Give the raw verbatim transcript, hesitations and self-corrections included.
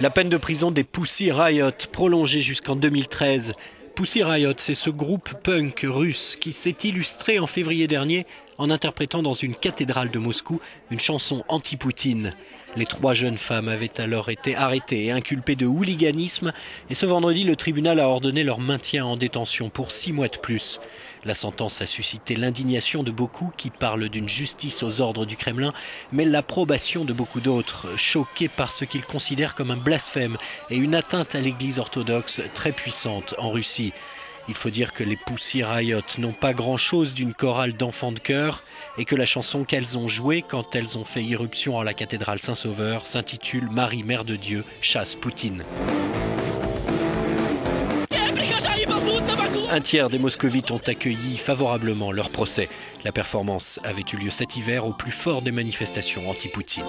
La peine de prison des Pussy Riot, prolongée jusqu'en deux mille treize. Pussy Riot, c'est ce groupe punk russe qui s'est illustré en février dernier en interprétant dans une cathédrale de Moscou une chanson anti-Poutine. Les trois jeunes femmes avaient alors été arrêtées et inculpées de hooliganisme et ce vendredi, le tribunal a ordonné leur maintien en détention pour six mois de plus. La sentence a suscité l'indignation de beaucoup qui parlent d'une justice aux ordres du Kremlin, mais l'approbation de beaucoup d'autres, choqués par ce qu'ils considèrent comme un blasphème et une atteinte à l'Église orthodoxe très puissante en Russie. Il faut dire que les Pussy Riot n'ont pas grand-chose d'une chorale d'enfants de chœur et que la chanson qu'elles ont jouée quand elles ont fait irruption en la cathédrale Saint-Sauveur s'intitule « Marie, Mère de Dieu, chasse Poutine ». Un tiers des Moscovites ont accueilli favorablement leur procès. La performance avait eu lieu cet hiver au plus fort des manifestations anti-Poutine.